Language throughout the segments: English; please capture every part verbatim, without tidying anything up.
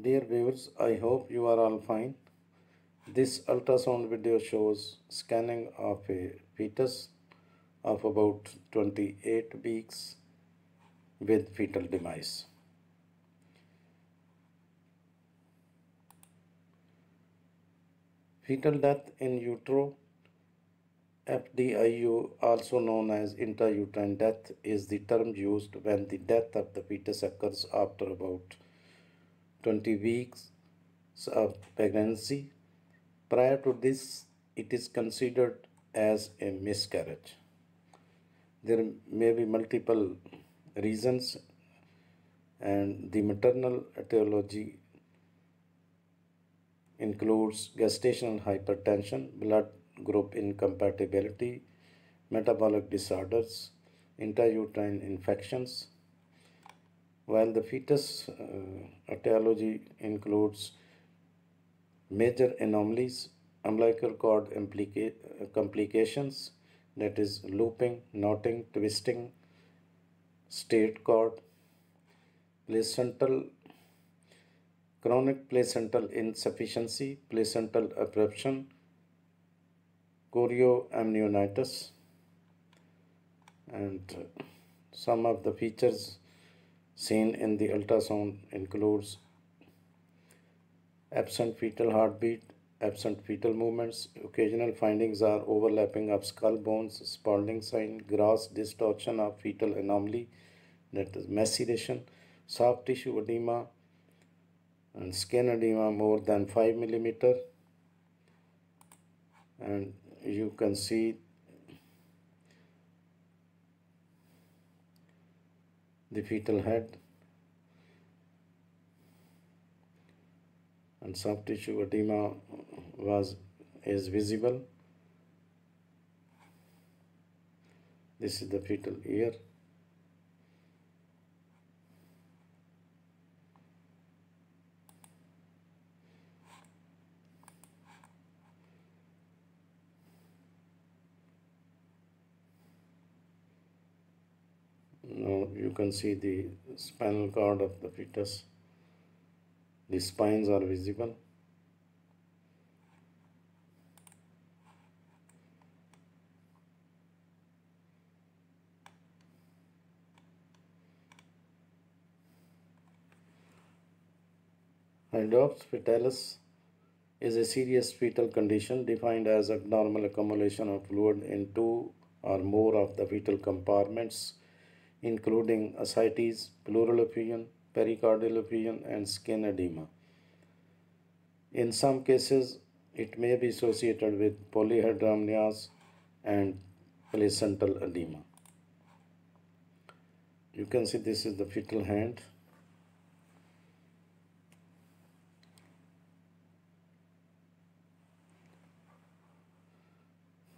Dear viewers, I hope you are all fine. This ultrasound video shows scanning of a fetus of about twenty-eight weeks with fetal demise. Fetal death in utero, F D I U, also known as intrauterine death, is the term used when the death of the fetus occurs after about twenty weeks of pregnancy. Prior to this, it is considered as a miscarriage. There may be multiple reasons, and the maternal etiology includes gestational hypertension, blood group incompatibility, metabolic disorders, intrauterine infections, while the fetus uh, etiology includes major anomalies, umbilical cord implica complications, that is looping, knotting, twisting, straight cord, placental, chronic placental insufficiency, placental abruption, chorioamnionitis, and some of the features seen in the ultrasound includes absent fetal heartbeat, absent fetal movements. Occasional findings are overlapping of skull bones, Spalding sign, gross distortion of fetal anomaly, that is maceration, soft tissue edema and skin edema more than five millimeters, and you can see the fetal head and soft tissue edema was is visible. This is the fetal ear. Now you can see the spinal cord of the fetus. The spines are visible. Hydrops fetalis is a serious fetal condition defined as abnormal accumulation of fluid in two or more of the fetal compartments, including ascites, pleural effusion, pericardial effusion, and skin edema. In some cases, it may be associated with polyhydramnios and placental edema. You can see this is the fetal hand.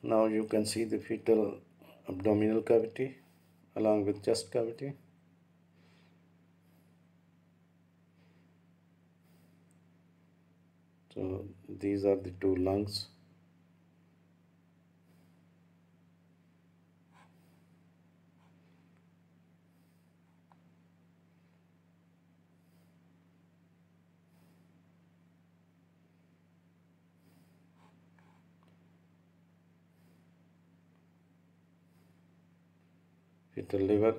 Now you can see the fetal abdominal cavity along with chest cavity. So these are the two lungs. Fetal liver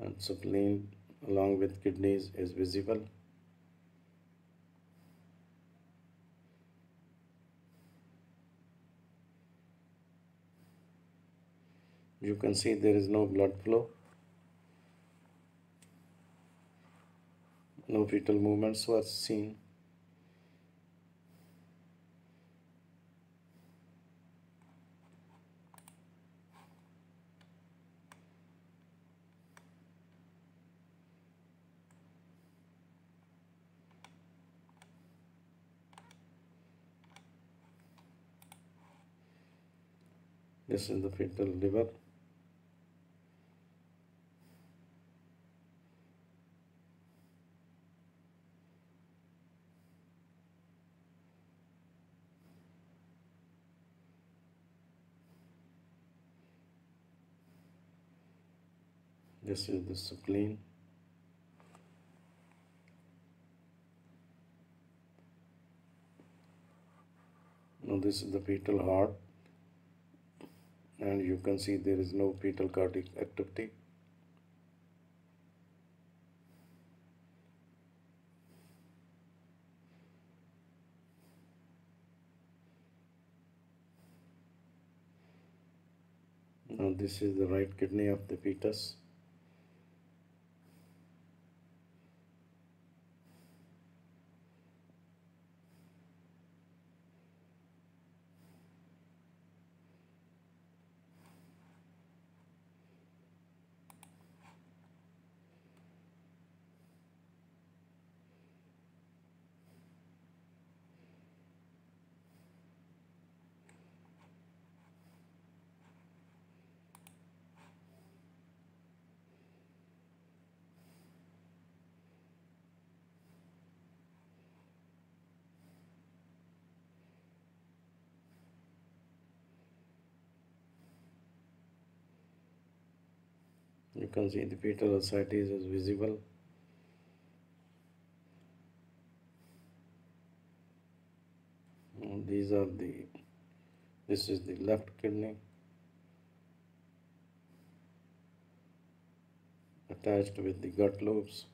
and spleen along with kidneys is visible. You can see there is no blood flow, no fetal movements were seen. This is the fetal liver. This is the spleen. Now this is the fetal heart, and you can see there is no fetal cardiac activity. Now this is the right kidney of the fetus. You can see the fetal ascites is visible. And these are the this is the left kidney attached with the gut lobes.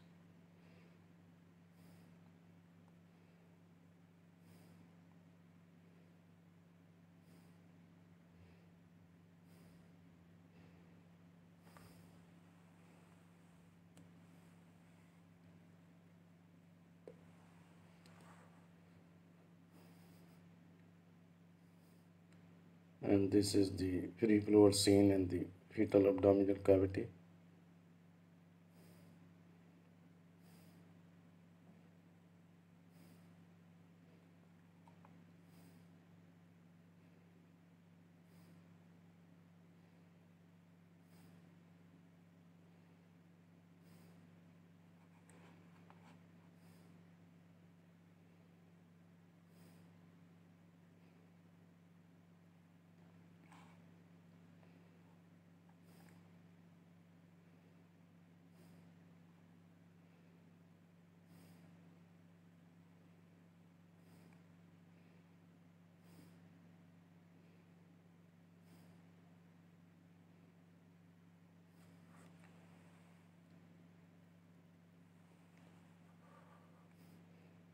And this is the free flow seen in the fetal abdominal cavity.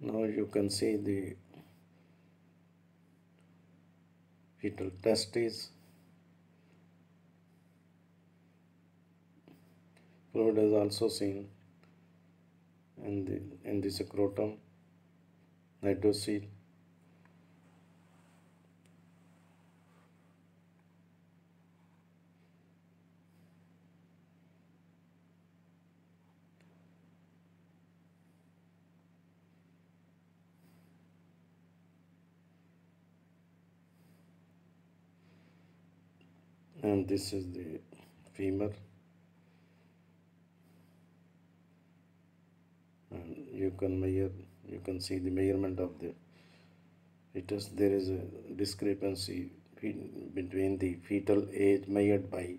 Now you can see the fetal testes. Fluid is also seen in the in the scrotum, hydrocele. And this is the femur, and you can measure, you can see the measurement of the fetus. There is a discrepancy between the fetal age measured by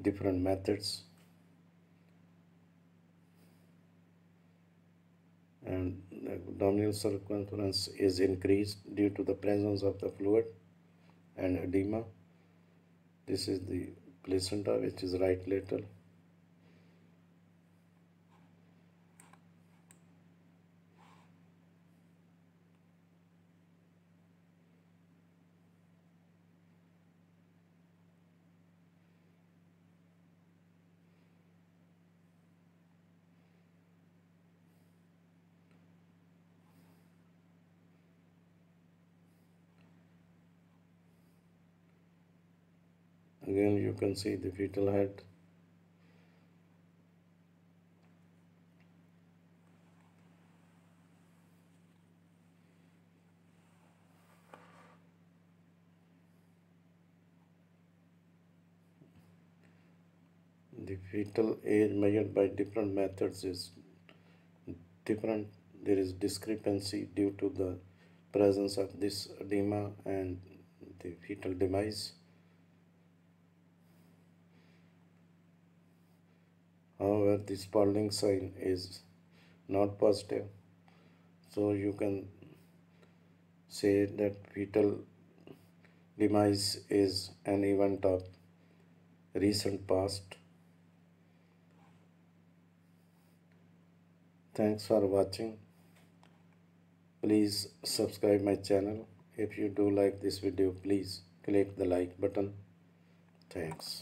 different methods, and the abdominal circumference is increased due to the presence of the fluid and edema. This is the placenta, which is right lateral. Again, you can see the fetal head. The fetal age measured by different methods is different. There is discrepancy due to the presence of this edema and the fetal demise. However, the Spalding sign is not positive, so you can say that fetal demise is an event of recent past. Thanks for watching. Please subscribe my channel. If you do like this video, please click the like button. Thanks.